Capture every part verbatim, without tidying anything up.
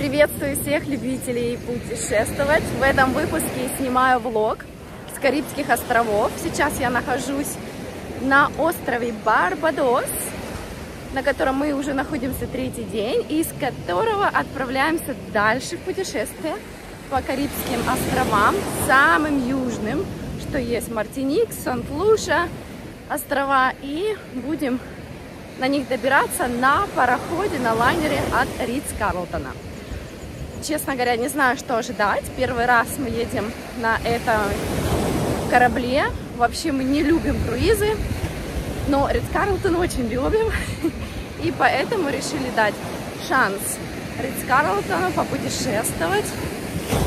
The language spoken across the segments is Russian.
Приветствую всех любителей путешествовать. В этом выпуске снимаю влог с Карибских островов. Сейчас я нахожусь на острове Барбадос, на котором мы уже находимся третий день, и из которого отправляемся дальше в путешествие по Карибским островам, самым южным, что есть Мартиник, Сент-Луша острова, и будем на них добираться на пароходе, на лайнере от Ritz Carlton. Честно говоря, не знаю, что ожидать. Первый раз мы едем на этом корабле. Вообще мы не любим круизы, но Ritz Carlton очень любим. И поэтому решили дать шанс Ritz Carlton попутешествовать,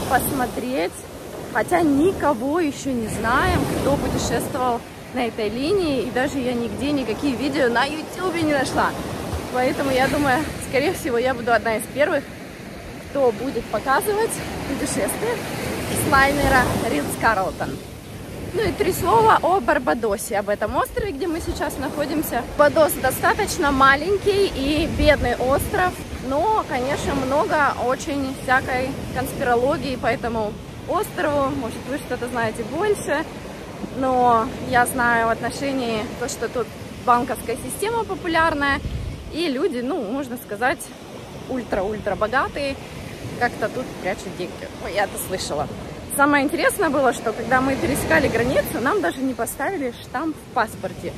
посмотреть. Хотя никого еще не знаем, кто путешествовал на этой линии. И даже я нигде никакие видео на ютубе не нашла. Поэтому я думаю, скорее всего, я буду одна из первых, кто будет показывать путешествие с лайнера Ritz Carlton. Ну и три слова о Барбадосе, об этом острове, где мы сейчас находимся. Барбадос достаточно маленький и бедный остров, но, конечно, много очень всякой конспирологии по этому острову. Может, вы что-то знаете больше, но я знаю в отношении то, что тут банковская система популярная, и люди, ну, можно сказать, ультра-ультра богатые, как-то тут прячут деньги. Ой, я это слышала. Самое интересное было, что когда мы пересекали границу, нам даже не поставили штамп в паспорте,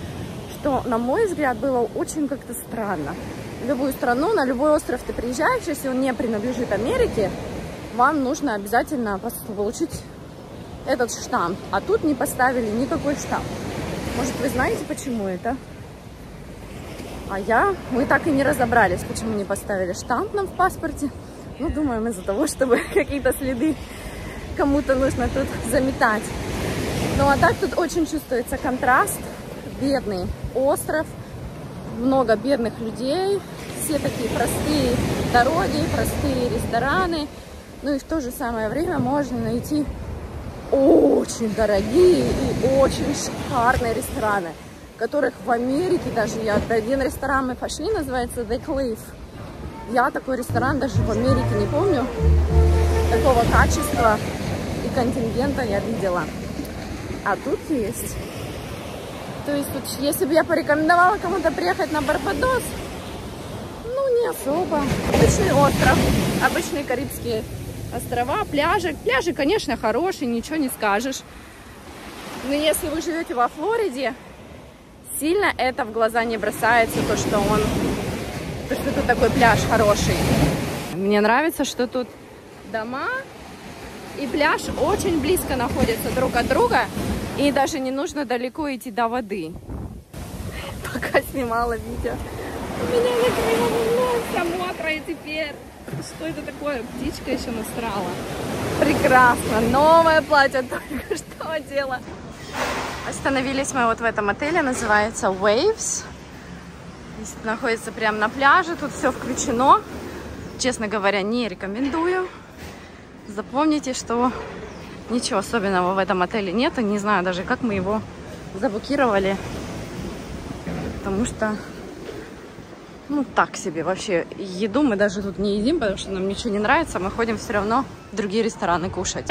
что, на мой взгляд, было очень как-то странно. В любую страну, на любой остров ты приезжаешь, если он не принадлежит Америке, вам нужно обязательно получить этот штамп. А тут не поставили никакой штамп. Может, вы знаете, почему это? А я, мы так и не разобрались, почему не поставили штамп нам в паспорте. Ну, думаем, из-за того, чтобы какие-то следы кому-то нужно тут заметать. Ну, а так тут очень чувствуется контраст. Бедный остров, много бедных людей, все такие простые дороги, простые рестораны. Ну, и в то же самое время можно найти очень дорогие и очень шикарные рестораны, которых в Америке даже я... Один ресторан мы пошли, называется The Cliff. Я такой ресторан даже в Америке не помню. Такого качества и контингента я видела. А тут есть. То есть, вот, если бы я порекомендовала кому-то приехать на Барбадос, ну, не особо. Обычный остров, обычные Карибские острова, пляжи. Пляжи, конечно, хорошие, ничего не скажешь. Но если вы живете во Флориде, сильно это в глаза не бросается, то, что он, то, что тут такой пляж хороший. Мне нравится, что тут дома и пляж очень близко находятся друг от друга, и даже не нужно далеко идти до воды. Пока снимала видео, у меня ветряная волна, мокрая теперь. Что это такое? Птичка еще насрала. Прекрасно, новое платье только что одела. Остановились мы вот в этом отеле, называется Waves. Здесь находится прямо на пляже, тут все включено. Честно говоря, не рекомендую. Запомните, что ничего особенного в этом отеле нет. Не знаю даже, как мы его заблокировали. Потому что, ну, так себе вообще. Еду мы даже тут не едим, потому что нам ничего не нравится. Мы ходим все равно в другие рестораны кушать.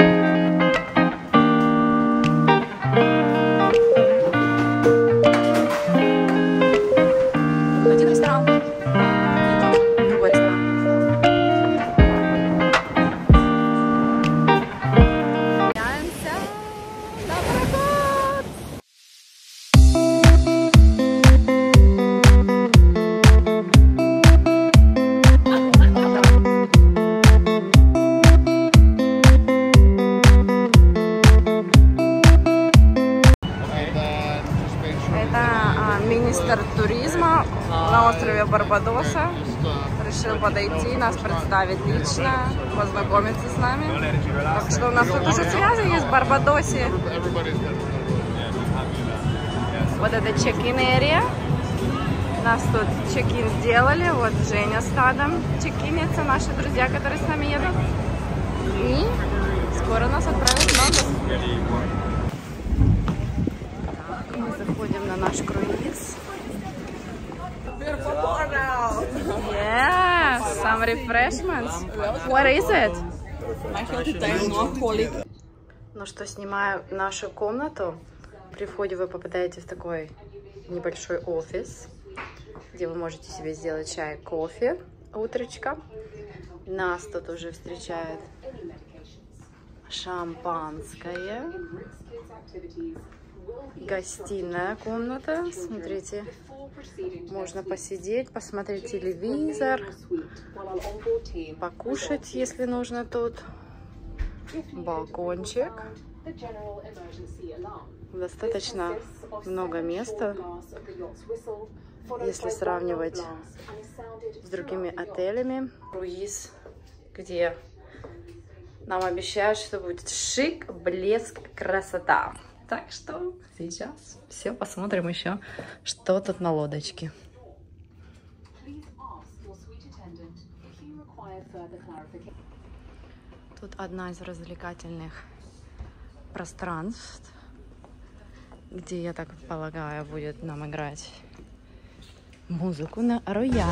Барбадоса решил подойти, нас представить лично, познакомиться с нами. Так что у нас тут уже связи есть в Барбадосе. Вот это чек-ин area. Нас тут чек-ин сделали. Вот Женя с Тадом чек-инятся, наши друзья, которые с нами едут. И скоро нас отправят в Лондон. Так, мы заходим на наш круиз. Yes. some refreshments. Where is it? Ну что, снимаю нашу комнату. При входе вы попадаете в такой небольшой офис, где вы можете себе сделать чай, кофе, утречка. Нас тут уже встречает шампанское. Гостиная комната. Смотрите, можно посидеть, посмотреть телевизор, покушать, если нужно, тут. Балкончик. Достаточно много места, если сравнивать с другими отелями. Круиз, где нам обещают, что будет шик, блеск, красота. Так что сейчас все посмотрим еще, что тут на лодочке. Тут одна из развлекательных пространств, где, я так полагаю, будет нам играть музыку на рояле.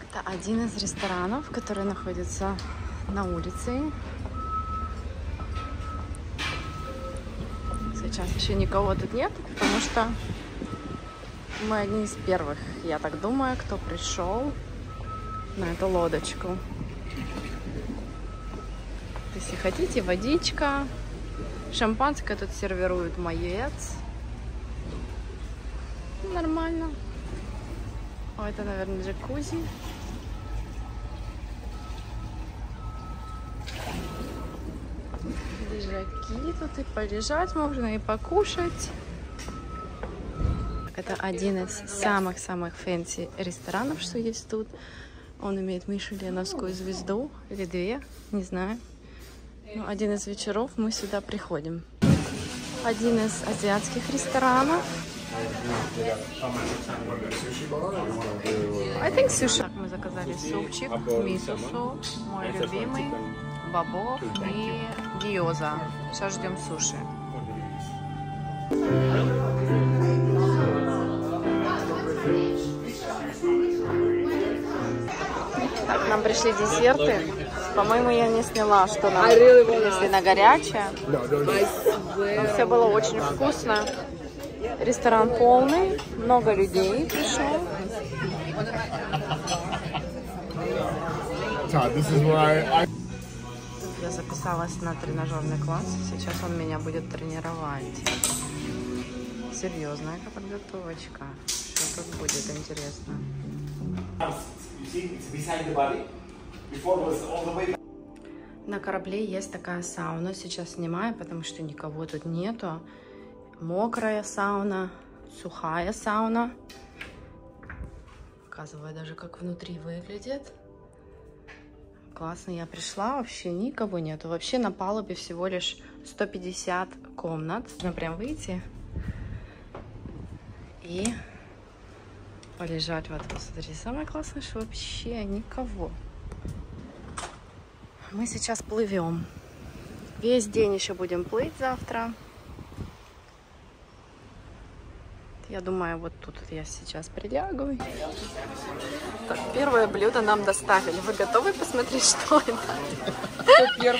Это один из ресторанов, который находится на улице. Сейчас еще никого тут нет, потому что мы одни из первых, я так думаю, кто пришел на эту лодочку. Если хотите, водичка, шампанское тут сервируют, маец. Нормально. О, это, наверное, джакузи. Лежаки тут, и полежать можно, и покушать. Это один из самых-самых фэнси ресторанов, что есть тут. Он имеет мишеленовскую звезду или две, не знаю. Но один из вечеров мы сюда приходим. Один из азиатских ресторанов. I think sushi. Так, мы заказали супчик, мисо-суп, мой любимый, бобов и гиоза. Сейчас ждем суши. Так, нам пришли десерты. По-моему, я не сняла, что нам принесли на горячее. Но все было очень вкусно. Ресторан полный, много людей пришло. Я записалась на тренажерный класс, сейчас он меня будет тренировать. Серьезная подготовочка. Что тут будет интересно? На корабле есть такая сауна, сейчас снимаю, потому что никого тут нету. Мокрая сауна, сухая сауна. Показываю даже, как внутри выглядит. Классно, я пришла, вообще никого нету. Вообще на палубе всего лишь сто пятьдесят комнат. Нужно прям выйти и полежать в этом. Смотри, самое классное, что вообще никого. Мы сейчас плывем. Весь день еще будем плыть завтра. Я думаю, вот тут я сейчас прилягу. Так, первое блюдо нам доставили. Вы готовы посмотреть, что это?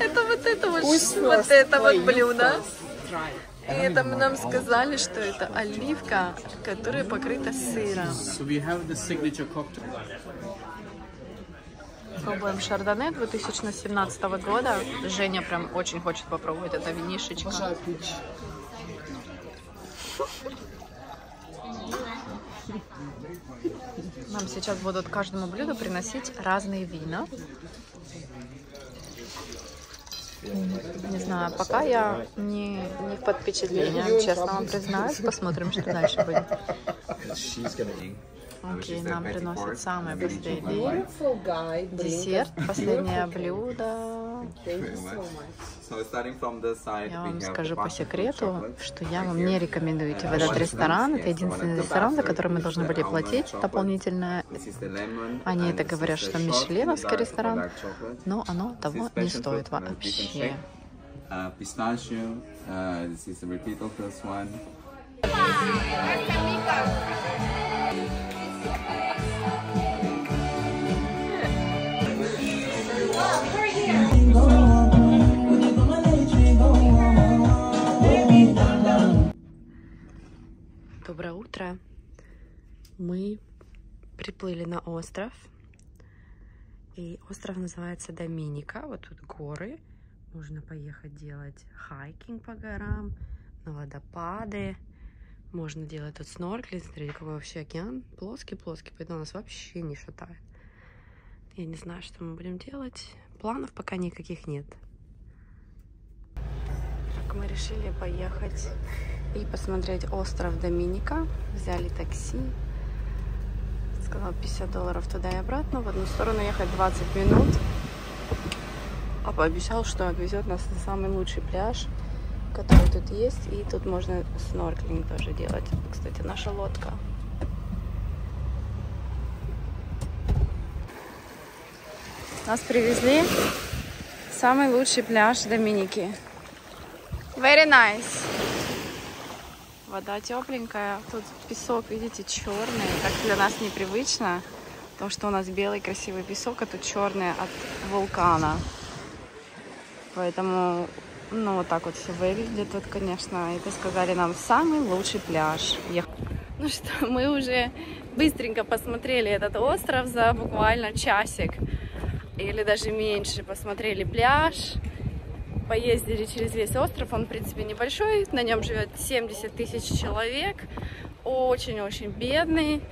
Это вот это вот, вот это вот блюдо. И это нам сказали, что это оливка, которая покрыта сыром. Пробуем шардоне две тысячи семнадцатого года. Женя прям очень хочет попробовать это винишечко. Нам сейчас будут каждому блюду приносить разные вина. Не знаю, пока я не, не под впечатлением, честно вам признаюсь. Посмотрим, что дальше будет. Окей, нам приносят самые последние. Десерт, последнее блюдо. Я вам скажу по секрету, что я вам не рекомендую идти в этот ресторан. Это единственный ресторан, за который мы должны были платить дополнительно. Они это говорят, что мишеленовский ресторан, но оно того не стоит вообще. Доброе утро. Мы приплыли на остров. И остров называется Доминика. Вот тут горы. Можно поехать делать хайкинг по горам, на водопады. Можно делать тут снорклинг. Смотрите, какой вообще океан. Плоский-плоский, поэтому нас вообще не шатает. Я не знаю, что мы будем делать. Планов пока никаких нет. Так, мы решили поехать и посмотреть остров Доминика. Взяли такси. Сказала пятьдесят долларов туда и обратно. В одну сторону ехать двадцать минут. А пообещал, что отвезет нас на самый лучший пляж, который тут есть. И тут можно снорклинг тоже делать. Кстати, наша лодка. Нас привезли в самый лучший пляж Доминики. Very nice. Вода тепленькая, тут песок, видите, черный, так для нас непривычно, потому что у нас белый красивый песок, а тут черный от вулкана. Поэтому, ну, вот так вот все выглядит тут, конечно. Это сказали нам самый лучший пляж. Я... Ну что, мы уже быстренько посмотрели этот остров за буквально часик, или даже меньше, посмотрели пляж. Поездили через весь остров, он, в принципе, небольшой, на нем живет семьдесят тысяч человек, очень-очень бедный,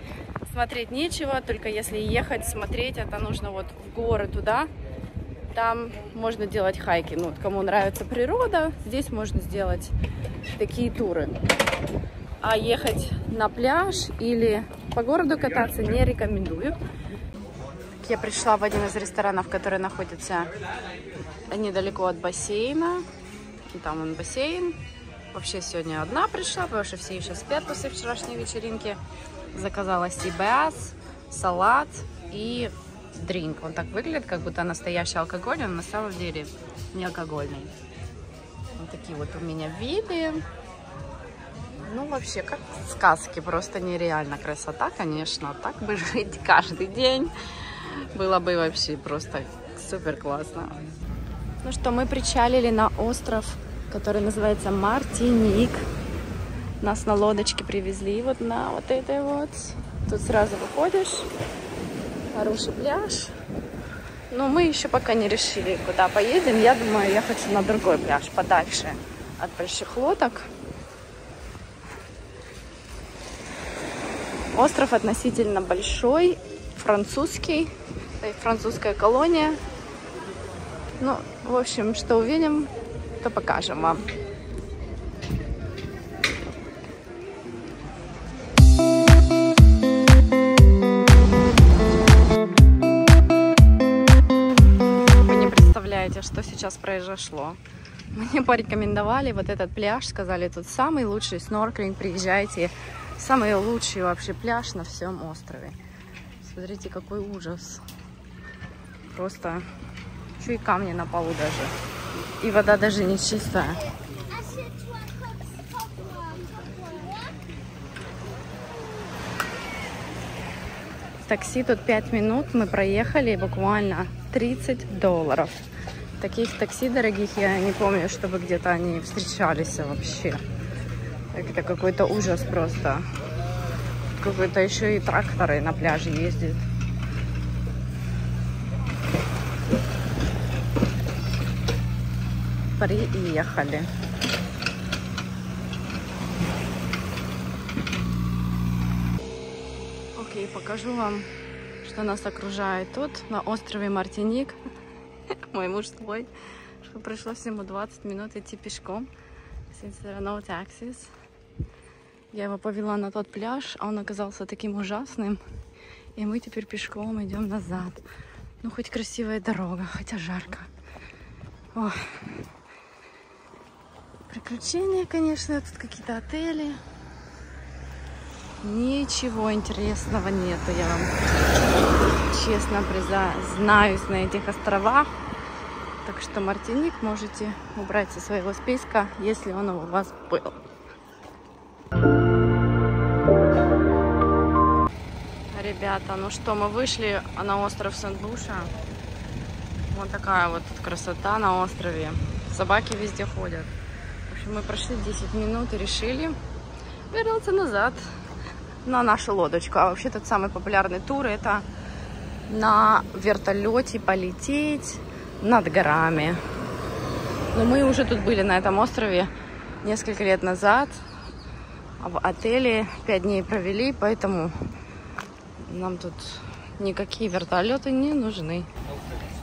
смотреть нечего, только если ехать, смотреть, это нужно вот в горы туда, там можно делать хайки, ну, вот кому нравится природа, здесь можно сделать такие туры, а ехать на пляж или по городу кататься не рекомендую. Я пришла в один из ресторанов, который находится недалеко от бассейна. И там он бассейн. Вообще сегодня одна пришла, потому что все еще спят после вчерашней вечеринки. Заказала сибас, салат и дринк. Он так выглядит, как будто настоящий алкоголь, но на самом деле не алкогольный. Вот такие вот у меня виды. Ну, вообще, как сказки, просто нереально красота, конечно. Так бы жить каждый день. Было бы вообще просто супер классно. Ну что, мы причалили на остров, который называется Мартиник. Нас на лодочке привезли вот на вот этой вот. Тут сразу выходишь. Хороший пляж. Но мы еще пока не решили, куда поедем. Я думаю, я хочу на другой пляж, подальше от больших лодок. Остров относительно большой. Французский, французская колония. Ну, в общем, что увидим, то покажем вам. Вы не представляете, что сейчас произошло. Мне порекомендовали вот этот пляж, сказали, тут самый лучший снорклинг, приезжайте. Самый лучший вообще пляж на всем острове. Смотрите, какой ужас. Просто еще и камни на полу даже. И вода даже не чистая. Такси тут пять минут. Мы проехали буквально тридцать долларов. Таких такси дорогих я не помню, чтобы где-то они встречались вообще. Это какой-то ужас просто. Какой-то еще и тракторы на пляже ездят. Приехали. Окей, покажу вам, что нас окружает тут, на острове Мартиник. Мой муж свой, что пришлось ему двадцать минут идти пешком. Since there are no taxis. Я его повела на тот пляж, а он оказался таким ужасным. И мы теперь пешком идем назад. Ну, хоть красивая дорога, хотя жарко. О. Приключения, конечно, тут какие-то отели. Ничего интересного нету, я вам честно признаюсь, на этих островах. Так что Мартиник можете убрать со своего списка, если он у вас был. Thank you. ребята, ну что, мы вышли на остров Сандбуша. Вот такая вот тут красота на острове. Собаки везде ходят. В общем, мы прошли десять минут и решили вернуться назад на нашу лодочку. А вообще тот самый популярный тур — это на вертолете полететь над горами. Но мы уже тут были на этом острове несколько лет назад. В отеле пять дней провели, поэтому нам тут никакие вертолеты не нужны.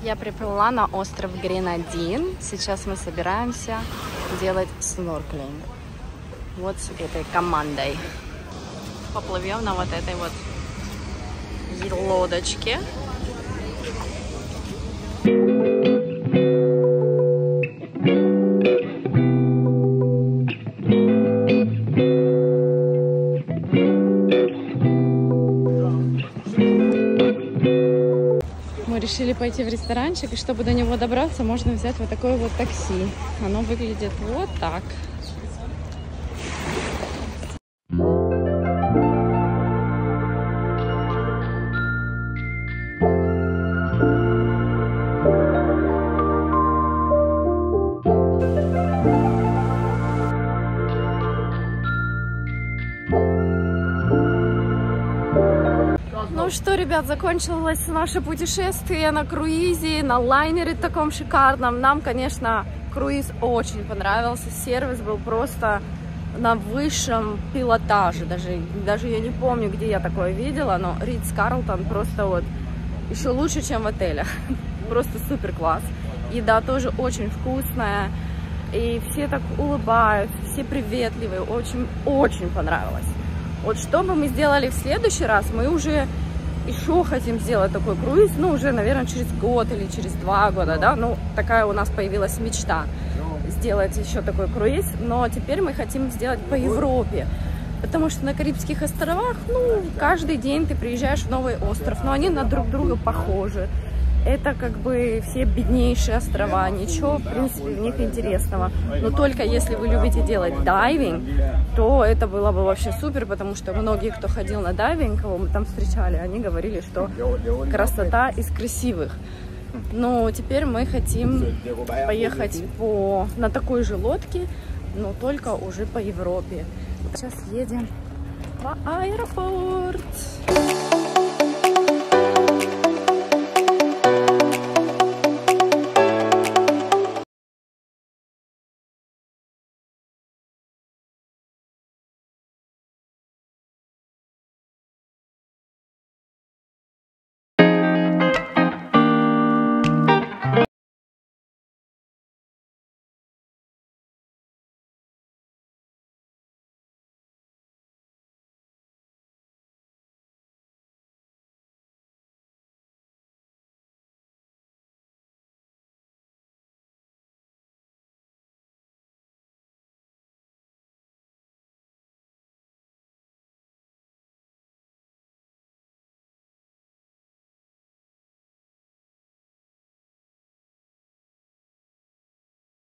Я приплыла на остров Гренадин. Сейчас мы собираемся делать снорклинг. Вот с этой командой. Поплывем на вот этой вот лодочке. Мы решили пойти в ресторанчик, и чтобы до него добраться, можно взять вот такое вот такси. Оно выглядит вот так. Ну что, ребят, закончилось наше путешествие на круизе, на лайнере таком шикарном. Нам, конечно, круиз очень понравился. Сервис был просто на высшем пилотаже. Даже, даже я не помню, где я такое видела, но Ritz Carlton просто вот еще лучше, чем в отелях. Просто супер класс. Еда тоже очень вкусная. И все так улыбаются, все приветливые. Очень-очень понравилось. Вот что бы мы сделали в следующий раз, мы уже еще хотим сделать такой круиз, ну, уже, наверное, через год или через два года, да, ну, такая у нас появилась мечта сделать еще такой круиз, но теперь мы хотим сделать по Европе, потому что на Карибских островах, ну, каждый день ты приезжаешь в новый остров, но они на друг друга похожи, это как бы все беднейшие острова, ничего, в принципе, в них интересного, но только если вы любите делать дайвинг, то это было бы вообще супер, потому что многие, кто ходил на дайвинг, кого мы там встречали, они говорили, что красота из красивых. Но теперь мы хотим поехать по, на такой же лодке, но только уже по Европе. Сейчас едем в аэропорт.